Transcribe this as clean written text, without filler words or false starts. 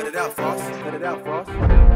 Cut it out, Foss. Cut it out, Foss.